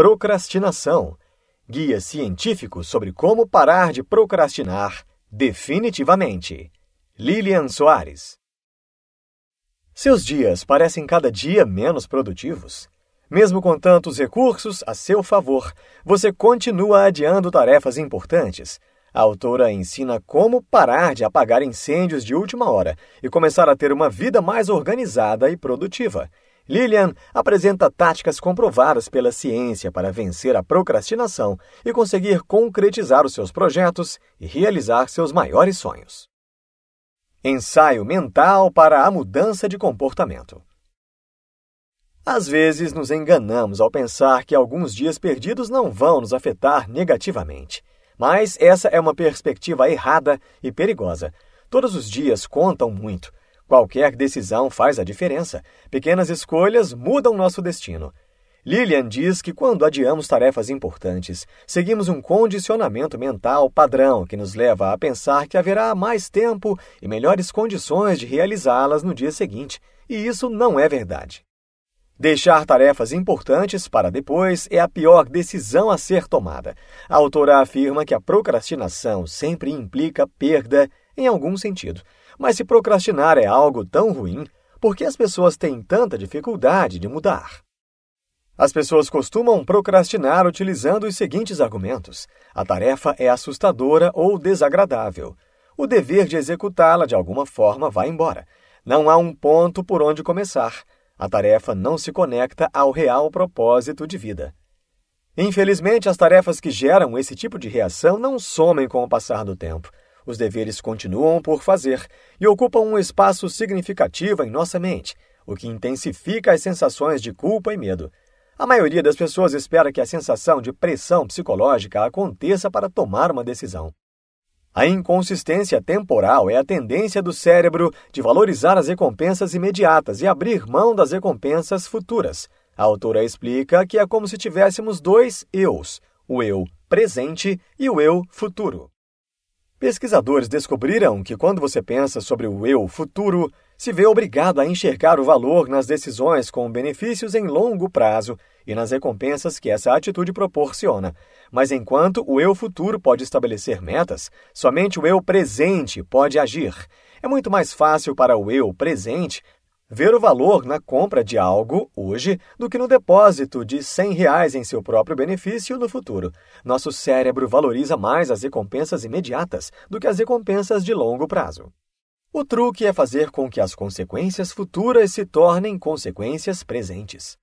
Procrastinação. Guia científico sobre como parar de procrastinar definitivamente. Lílian Soares. Seus dias parecem cada dia menos produtivos. Mesmo com tantos recursos a seu favor, você continua adiando tarefas importantes. A autora ensina como parar de apagar incêndios de última hora e começar a ter uma vida mais organizada e produtiva. Lílian apresenta táticas comprovadas pela ciência para vencer a procrastinação e conseguir concretizar os seus projetos e realizar seus maiores sonhos. Ensaio mental para a mudança de comportamento. Às vezes nos enganamos ao pensar que alguns dias perdidos não vão nos afetar negativamente. Mas essa é uma perspectiva errada e perigosa. Todos os dias contam muito. Qualquer decisão faz a diferença. Pequenas escolhas mudam nosso destino. Lílian diz que quando adiamos tarefas importantes, seguimos um condicionamento mental padrão que nos leva a pensar que haverá mais tempo e melhores condições de realizá-las no dia seguinte. E isso não é verdade. Deixar tarefas importantes para depois é a pior decisão a ser tomada. A autora afirma que a procrastinação sempre implica perda em algum sentido. Mas se procrastinar é algo tão ruim, por que as pessoas têm tanta dificuldade de mudar? As pessoas costumam procrastinar utilizando os seguintes argumentos. A tarefa é assustadora ou desagradável. O dever de executá-la de alguma forma vai embora. Não há um ponto por onde começar. A tarefa não se conecta ao real propósito de vida. Infelizmente, as tarefas que geram esse tipo de reação não somem com o passar do tempo. Os deveres continuam por fazer e ocupam um espaço significativo em nossa mente, o que intensifica as sensações de culpa e medo. A maioria das pessoas espera que a sensação de pressão psicológica aconteça para tomar uma decisão. A inconsistência temporal é a tendência do cérebro de valorizar as recompensas imediatas e abrir mão das recompensas futuras. A autora explica que é como se tivéssemos dois eus, o eu presente e o eu futuro. Pesquisadores descobriram que quando você pensa sobre o eu futuro, se vê obrigado a enxergar o valor nas decisões com benefícios em longo prazo e nas recompensas que essa atitude proporciona. Mas enquanto o eu futuro pode estabelecer metas, somente o eu presente pode agir. É muito mais fácil para o eu presente ver o valor na compra de algo hoje do que no depósito de R$100 em seu próprio benefício no futuro. Nosso cérebro valoriza mais as recompensas imediatas do que as recompensas de longo prazo. O truque é fazer com que as consequências futuras se tornem consequências presentes.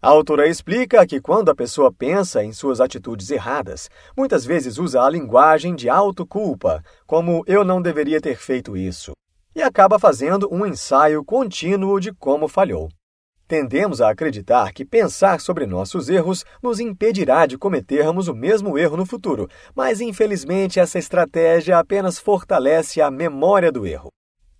A autora explica que quando a pessoa pensa em suas atitudes erradas, muitas vezes usa a linguagem de autoculpa, como eu não deveria ter feito isso, e acaba fazendo um ensaio contínuo de como falhou. Tendemos a acreditar que pensar sobre nossos erros nos impedirá de cometermos o mesmo erro no futuro, mas infelizmente essa estratégia apenas fortalece a memória do erro.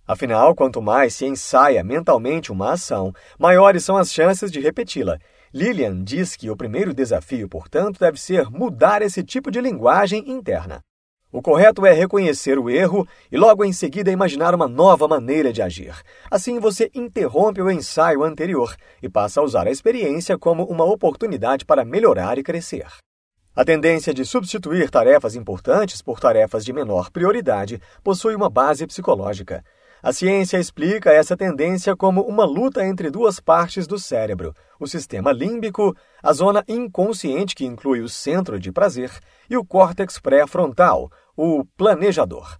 Afinal, quanto mais se ensaia mentalmente uma ação, maiores são as chances de repeti-la. Lílian diz que o primeiro desafio, portanto, deve ser mudar esse tipo de linguagem interna. O correto é reconhecer o erro e logo em seguida imaginar uma nova maneira de agir. Assim você interrompe o ensaio anterior e passa a usar a experiência como uma oportunidade para melhorar e crescer. A tendência de substituir tarefas importantes por tarefas de menor prioridade possui uma base psicológica. A ciência explica essa tendência como uma luta entre duas partes do cérebro, o sistema límbico, a zona inconsciente que inclui o centro de prazer, e o córtex pré-frontal, o planejador.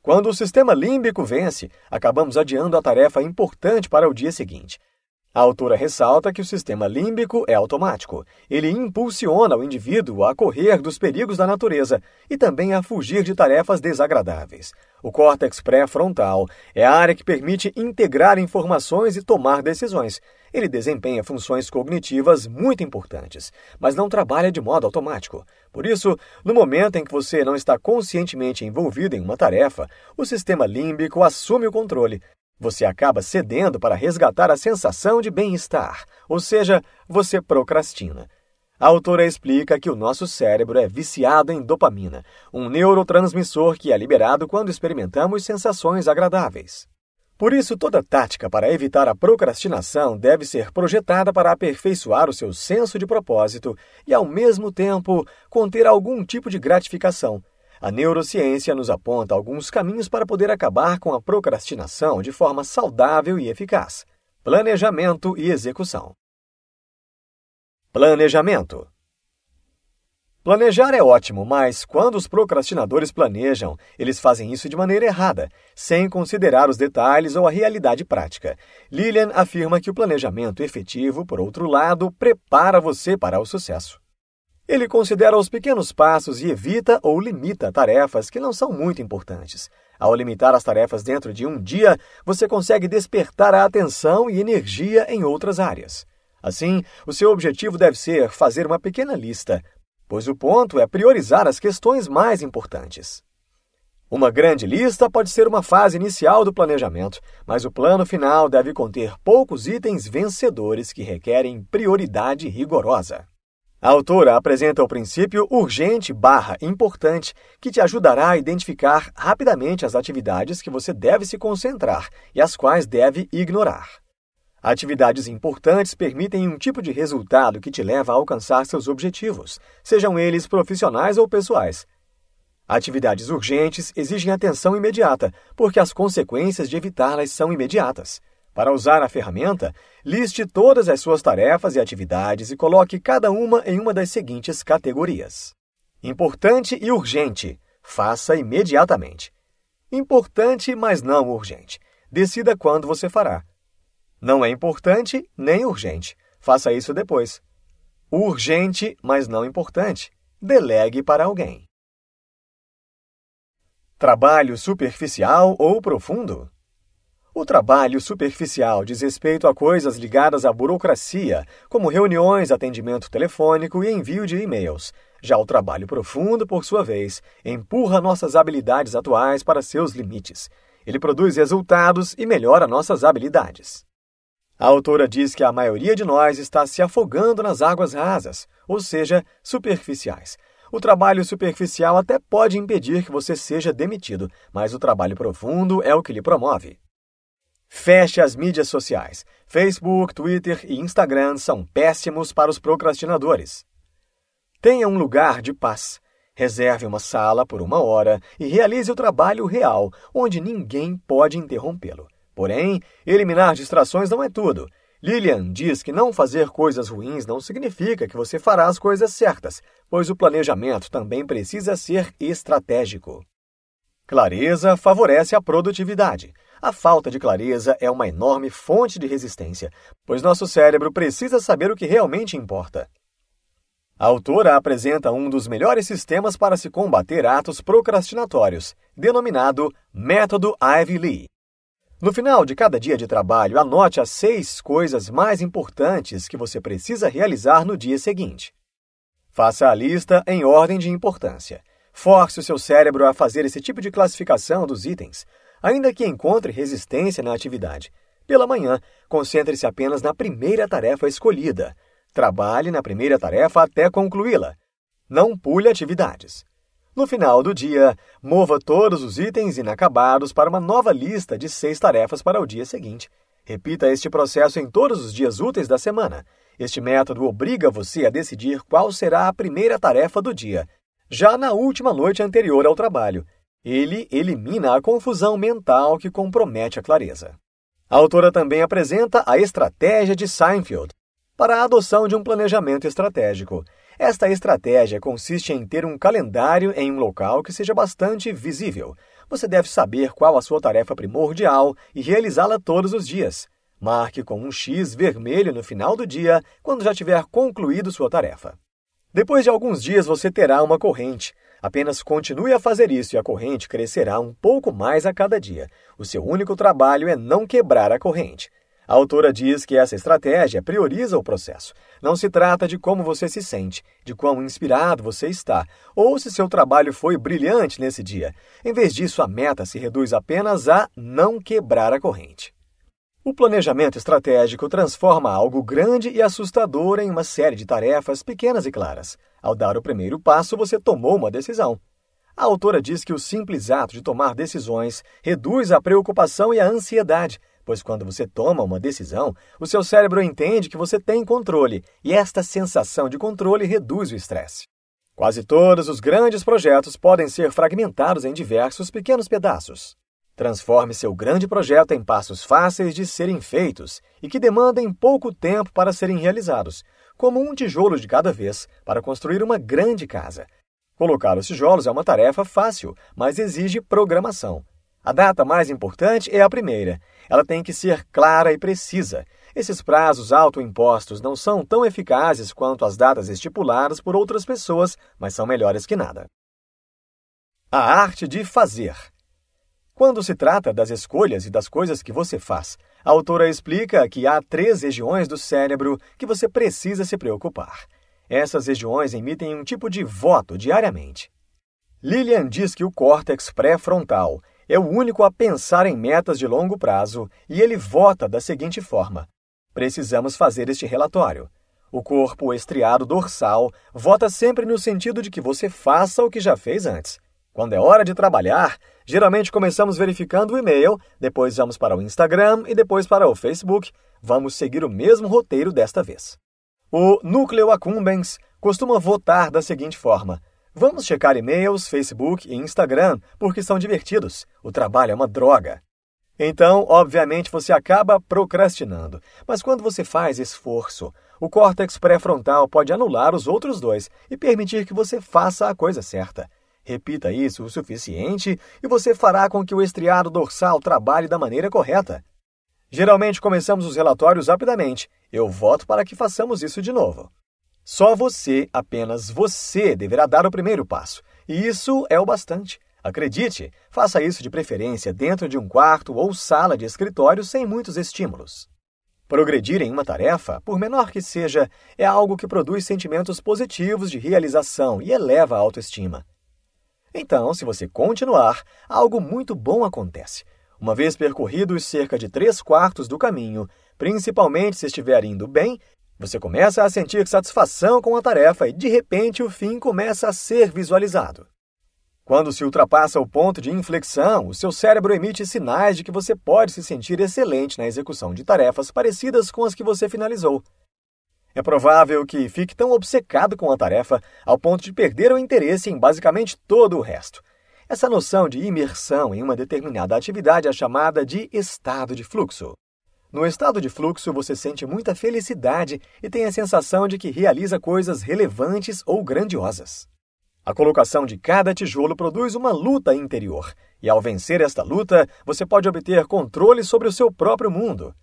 Quando o sistema límbico vence, acabamos adiando a tarefa importante para o dia seguinte. A autora ressalta que o sistema límbico é automático. Ele impulsiona o indivíduo a correr dos perigos da natureza e também a fugir de tarefas desagradáveis. O córtex pré-frontal é a área que permite integrar informações e tomar decisões. Ele desempenha funções cognitivas muito importantes, mas não trabalha de modo automático. Por isso, no momento em que você não está conscientemente envolvido em uma tarefa, o sistema límbico assume o controle. Você acaba cedendo para resgatar a sensação de bem-estar, ou seja, você procrastina. A autora explica que o nosso cérebro é viciado em dopamina, um neurotransmissor que é liberado quando experimentamos sensações agradáveis. Por isso, toda tática para evitar a procrastinação deve ser projetada para aperfeiçoar o seu senso de propósito e, ao mesmo tempo, conter algum tipo de gratificação. A neurociência nos aponta alguns caminhos para poder acabar com a procrastinação de forma saudável e eficaz. Planejamento e execução. Planejamento. Planejar é ótimo, mas quando os procrastinadores planejam, eles fazem isso de maneira errada, sem considerar os detalhes ou a realidade prática. Lílian afirma que o planejamento efetivo, por outro lado, prepara você para o sucesso. Ele considera os pequenos passos e evita ou limita tarefas que não são muito importantes. Ao limitar as tarefas dentro de um dia, você consegue despertar a atenção e energia em outras áreas. Assim, o seu objetivo deve ser fazer uma pequena lista, pois o ponto é priorizar as questões mais importantes. Uma grande lista pode ser uma fase inicial do planejamento, mas o plano final deve conter poucos itens vencedores que requerem prioridade rigorosa. A autora apresenta o princípio urgente/importante, que te ajudará a identificar rapidamente as atividades que você deve se concentrar e as quais deve ignorar. Atividades importantes permitem um tipo de resultado que te leva a alcançar seus objetivos, sejam eles profissionais ou pessoais. Atividades urgentes exigem atenção imediata, porque as consequências de evitá-las são imediatas. Para usar a ferramenta, liste todas as suas tarefas e atividades e coloque cada uma em uma das seguintes categorias. Importante e urgente. Faça imediatamente. Importante, mas não urgente. Decida quando você fará. Não é importante nem urgente. Faça isso depois. Urgente, mas não importante. Delegue para alguém. Trabalho superficial ou profundo? O trabalho superficial diz respeito a coisas ligadas à burocracia, como reuniões, atendimento telefônico e envio de e-mails. Já o trabalho profundo, por sua vez, empurra nossas habilidades atuais para seus limites. Ele produz resultados e melhora nossas habilidades. A autora diz que a maioria de nós está se afogando nas águas rasas, ou seja, superficiais. O trabalho superficial até pode impedir que você seja demitido, mas o trabalho profundo é o que lhe promove. Feche as mídias sociais. Facebook, Twitter e Instagram são péssimos para os procrastinadores. Tenha um lugar de paz. Reserve uma sala por 1 hora e realize o trabalho real, onde ninguém pode interrompê-lo. Porém, eliminar distrações não é tudo. Lílian diz que não fazer coisas ruins não significa que você fará as coisas certas, pois o planejamento também precisa ser estratégico. Clareza favorece a produtividade. A falta de clareza é uma enorme fonte de resistência, pois nosso cérebro precisa saber o que realmente importa. A autora apresenta um dos melhores sistemas para se combater atos procrastinatórios, denominado Método Ivy Lee. No final de cada dia de trabalho, anote as 6 coisas mais importantes que você precisa realizar no dia seguinte. Faça a lista em ordem de importância. Force o seu cérebro a fazer esse tipo de classificação dos itens, ainda que encontre resistência na atividade. Pela manhã, concentre-se apenas na primeira tarefa escolhida. Trabalhe na primeira tarefa até concluí-la. Não pule atividades. No final do dia, mova todos os itens inacabados para uma nova lista de 6 tarefas para o dia seguinte. Repita este processo em todos os dias úteis da semana. Este método obriga você a decidir qual será a primeira tarefa do dia, já na última noite anterior ao trabalho. Ele elimina a confusão mental que compromete a clareza. A autora também apresenta a estratégia de Seinfeld para a adoção de um planejamento estratégico. Esta estratégia consiste em ter um calendário em um local que seja bastante visível. Você deve saber qual a sua tarefa primordial e realizá-la todos os dias. Marque com um X vermelho no final do dia, quando já tiver concluído sua tarefa. Depois de alguns dias, você terá uma corrente. Apenas continue a fazer isso e a corrente crescerá um pouco mais a cada dia. O seu único trabalho é não quebrar a corrente. A autora diz que essa estratégia prioriza o processo. Não se trata de como você se sente, de quão inspirado você está, ou se seu trabalho foi brilhante nesse dia. Em vez disso, a meta se reduz apenas a não quebrar a corrente. O planejamento estratégico transforma algo grande e assustador em uma série de tarefas pequenas e claras. Ao dar o primeiro passo, você tomou uma decisão. A autora diz que o simples ato de tomar decisões reduz a preocupação e a ansiedade, pois quando você toma uma decisão, o seu cérebro entende que você tem controle, e esta sensação de controle reduz o estresse. Quase todos os grandes projetos podem ser fragmentados em diversos pequenos pedaços. Transforme seu grande projeto em passos fáceis de serem feitos e que demandem pouco tempo para serem realizados, como um tijolo de cada vez para construir uma grande casa. Colocar os tijolos é uma tarefa fácil, mas exige programação. A data mais importante é a primeira. Ela tem que ser clara e precisa. Esses prazos autoimpostos não são tão eficazes quanto as datas estipuladas por outras pessoas, mas são melhores que nada. A arte de fazer. Quando se trata das escolhas e das coisas que você faz, a autora explica que há 3 regiões do cérebro que você precisa se preocupar. Essas regiões emitem um tipo de voto diariamente. Lílian diz que o córtex pré-frontal é o único a pensar em metas de longo prazo e ele vota da seguinte forma: precisamos fazer este relatório. O corpo estriado dorsal vota sempre no sentido de que você faça o que já fez antes. Quando é hora de trabalhar, geralmente começamos verificando o e-mail, depois vamos para o Instagram e depois para o Facebook. Vamos seguir o mesmo roteiro desta vez. O núcleo accumbens costuma votar da seguinte forma: vamos checar e-mails, Facebook e Instagram porque são divertidos. O trabalho é uma droga. Então, obviamente, você acaba procrastinando. Mas quando você faz esforço, o córtex pré-frontal pode anular os outros dois e permitir que você faça a coisa certa. Repita isso o suficiente e você fará com que o estriado dorsal trabalhe da maneira correta. Geralmente começamos os relatórios rapidamente. Eu voto para que façamos isso de novo. Só você, apenas você, deverá dar o primeiro passo. E isso é o bastante. Acredite, faça isso de preferência dentro de um quarto ou sala de escritório sem muitos estímulos. Progredir em uma tarefa, por menor que seja, é algo que produz sentimentos positivos de realização e eleva a autoestima. Então, se você continuar, algo muito bom acontece. Uma vez percorridos cerca de 3/4 do caminho, principalmente se estiver indo bem, você começa a sentir satisfação com a tarefa e, de repente, o fim começa a ser visualizado. Quando se ultrapassa o ponto de inflexão, o seu cérebro emite sinais de que você pode se sentir excelente na execução de tarefas parecidas com as que você finalizou. É provável que fique tão obcecado com a tarefa ao ponto de perder o interesse em basicamente todo o resto. Essa noção de imersão em uma determinada atividade é chamada de estado de fluxo. No estado de fluxo, você sente muita felicidade e tem a sensação de que realiza coisas relevantes ou grandiosas. A colocação de cada tijolo produz uma luta interior, e ao vencer esta luta, você pode obter controle sobre o seu próprio mundo.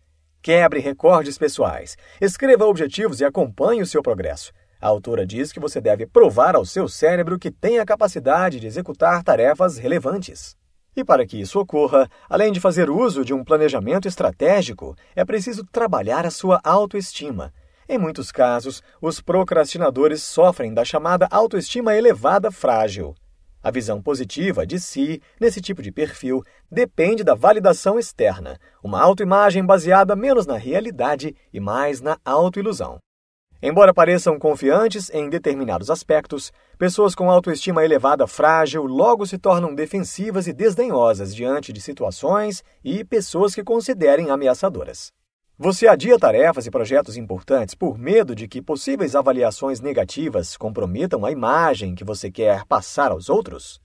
Quebre recordes pessoais, escreva objetivos e acompanhe o seu progresso. A autora diz que você deve provar ao seu cérebro que tem a capacidade de executar tarefas relevantes. E para que isso ocorra, além de fazer uso de um planejamento estratégico, é preciso trabalhar a sua autoestima. Em muitos casos, os procrastinadores sofrem da chamada autoestima elevada frágil. A visão positiva de si, nesse tipo de perfil, depende da validação externa, uma autoimagem baseada menos na realidade e mais na autoilusão. Embora pareçam confiantes em determinados aspectos, pessoas com autoestima elevada frágil logo se tornam defensivas e desdenhosas diante de situações e pessoas que considerem ameaçadoras. Você adia tarefas e projetos importantes por medo de que possíveis avaliações negativas comprometam a imagem que você quer passar aos outros?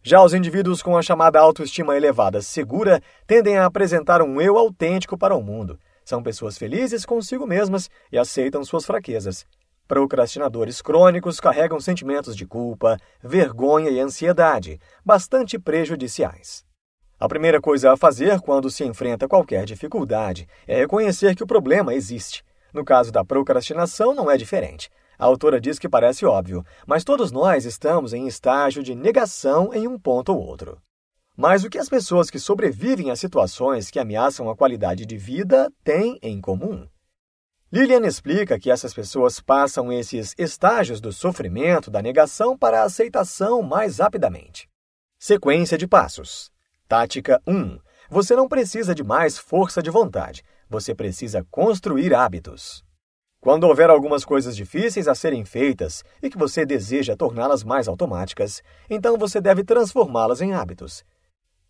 Já os indivíduos com a chamada autoestima elevada segura tendem a apresentar um eu autêntico para o mundo. São pessoas felizes consigo mesmas e aceitam suas fraquezas. Procrastinadores crônicos carregam sentimentos de culpa, vergonha e ansiedade, bastante prejudiciais. A primeira coisa a fazer quando se enfrenta qualquer dificuldade é reconhecer que o problema existe. No caso da procrastinação, não é diferente. A autora diz que parece óbvio, mas todos nós estamos em estágio de negação em um ponto ou outro. Mas o que as pessoas que sobrevivem a situações que ameaçam a qualidade de vida têm em comum? Lílian explica que essas pessoas passam esses estágios do sofrimento, da negação, para a aceitação mais rapidamente. Sequência de passos. Tática 1. Você não precisa de mais força de vontade. Você precisa construir hábitos. Quando houver algumas coisas difíceis a serem feitas e que você deseja torná-las mais automáticas, então você deve transformá-las em hábitos.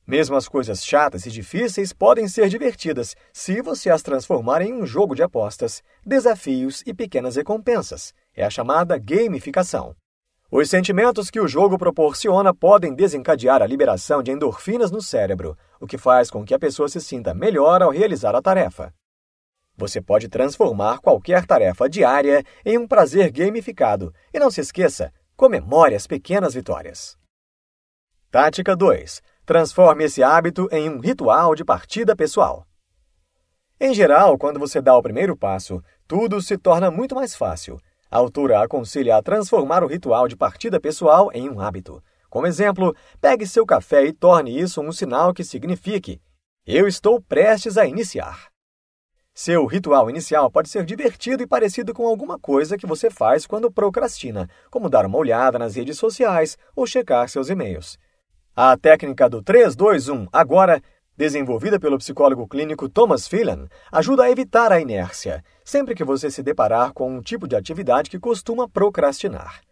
Mesmo as coisas chatas e difíceis podem ser divertidas se você as transformar em um jogo de apostas, desafios e pequenas recompensas. É a chamada gamificação. Os sentimentos que o jogo proporciona podem desencadear a liberação de endorfinas no cérebro, o que faz com que a pessoa se sinta melhor ao realizar a tarefa. Você pode transformar qualquer tarefa diária em um prazer gamificado. E não se esqueça, comemore as pequenas vitórias. Tática 2. Transforme esse hábito em um ritual de partida pessoal. Em geral, quando você dá o primeiro passo, tudo se torna muito mais fácil. A autora aconselha a transformar o ritual de partida pessoal em um hábito. Como exemplo, pegue seu café e torne isso um sinal que signifique: eu estou prestes a iniciar. Seu ritual inicial pode ser divertido e parecido com alguma coisa que você faz quando procrastina, como dar uma olhada nas redes sociais ou checar seus e-mails. A técnica do 3-2-1 agora, desenvolvida pelo psicólogo clínico Thomas Phelan, ajuda a evitar a inércia, sempre que você se deparar com um tipo de atividade que costuma procrastinar.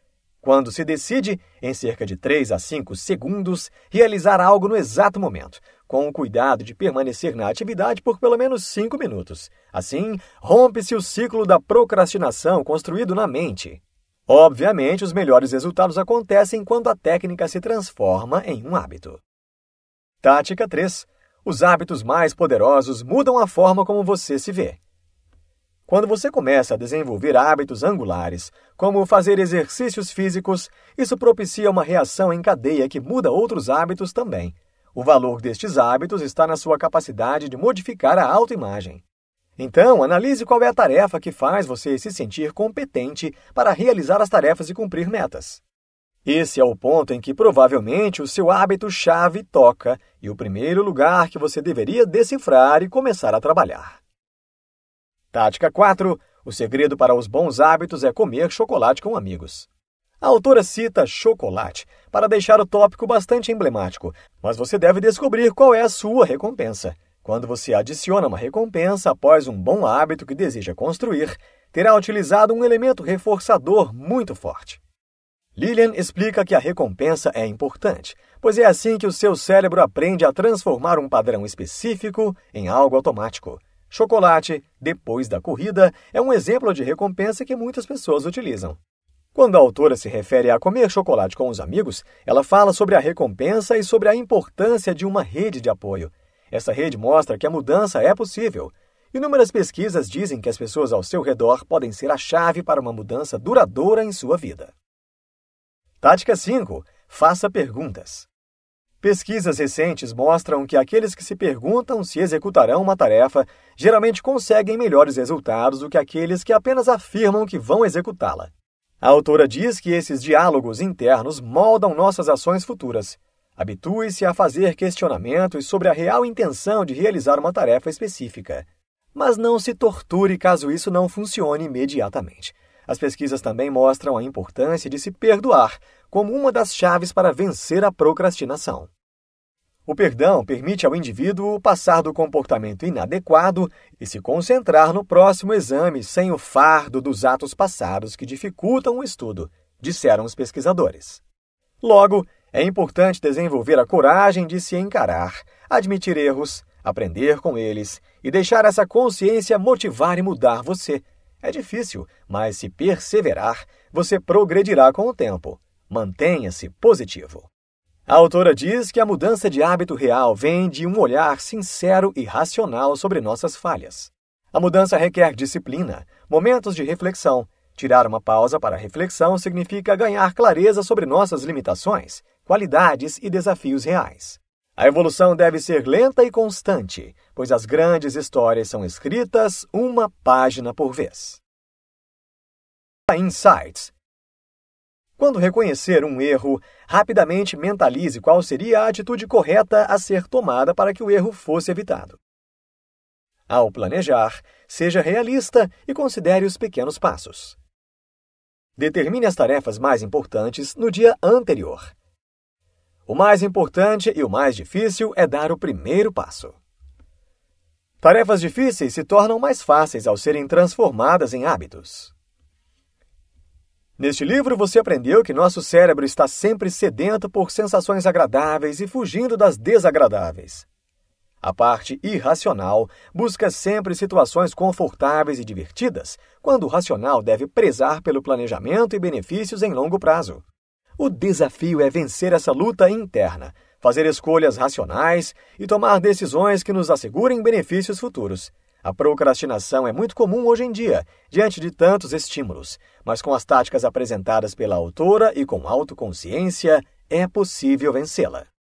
Quando se decide, em cerca de 3 a 5 segundos, realizar algo no exato momento, com o cuidado de permanecer na atividade por pelo menos 5 minutos. Assim, rompe-se o ciclo da procrastinação construído na mente. Obviamente, os melhores resultados acontecem quando a técnica se transforma em um hábito. Tática 3. Os hábitos mais poderosos mudam a forma como você se vê. Quando você começa a desenvolver hábitos angulares, como fazer exercícios físicos, isso propicia uma reação em cadeia que muda outros hábitos também. O valor destes hábitos está na sua capacidade de modificar a autoimagem. Então, analise qual é a tarefa que faz você se sentir competente para realizar as tarefas e cumprir metas. Esse é o ponto em que provavelmente o seu hábito-chave toca e o primeiro lugar que você deveria decifrar e começar a trabalhar. Tática 4. O segredo para os bons hábitos é comer chocolate com amigos. A autora cita chocolate para deixar o tópico bastante emblemático, mas você deve descobrir qual é a sua recompensa. Quando você adiciona uma recompensa após um bom hábito que deseja construir, terá utilizado um elemento reforçador muito forte. Lílian explica que a recompensa é importante, pois é assim que o seu cérebro aprende a transformar um padrão específico em algo automático. Chocolate, depois da corrida, é um exemplo de recompensa que muitas pessoas utilizam. Quando a autora se refere a comer chocolate com os amigos, ela fala sobre a recompensa e sobre a importância de uma rede de apoio. Essa rede mostra que a mudança é possível. Inúmeras pesquisas dizem que as pessoas ao seu redor podem ser a chave para uma mudança duradoura em sua vida. Tática 5. Faça perguntas. Pesquisas recentes mostram que aqueles que se perguntam se executarão uma tarefa geralmente conseguem melhores resultados do que aqueles que apenas afirmam que vão executá-la. A autora diz que esses diálogos internos moldam nossas ações futuras. Habitue-se a fazer questionamentos sobre a real intenção de realizar uma tarefa específica. Mas não se torture caso isso não funcione imediatamente. As pesquisas também mostram a importância de se perdoar como uma das chaves para vencer a procrastinação. O perdão permite ao indivíduo passar do comportamento inadequado e se concentrar no próximo exame sem o fardo dos atos passados que dificultam o estudo, disseram os pesquisadores. Logo, é importante desenvolver a coragem de se encarar, admitir erros, aprender com eles e deixar essa consciência motivar e mudar você. É difícil, mas se perseverar, você progredirá com o tempo. Mantenha-se positivo. A autora diz que a mudança de hábito real vem de um olhar sincero e racional sobre nossas falhas. A mudança requer disciplina, momentos de reflexão. Tirar uma pausa para reflexão significa ganhar clareza sobre nossas limitações, qualidades e desafios reais. A evolução deve ser lenta e constante, pois as grandes histórias são escritas uma página por vez. Insights. Quando reconhecer um erro, rapidamente mentalize qual seria a atitude correta a ser tomada para que o erro fosse evitado. Ao planejar, seja realista e considere os pequenos passos. Determine as tarefas mais importantes no dia anterior. O mais importante e o mais difícil é dar o primeiro passo. Tarefas difíceis se tornam mais fáceis ao serem transformadas em hábitos. Neste livro, você aprendeu que nosso cérebro está sempre sedento por sensações agradáveis e fugindo das desagradáveis. A parte irracional busca sempre situações confortáveis e divertidas, quando o racional deve prezar pelo planejamento e benefícios em longo prazo. O desafio é vencer essa luta interna, fazer escolhas racionais e tomar decisões que nos assegurem benefícios futuros. A procrastinação é muito comum hoje em dia, diante de tantos estímulos, mas com as táticas apresentadas pela autora e com autoconsciência, é possível vencê-la.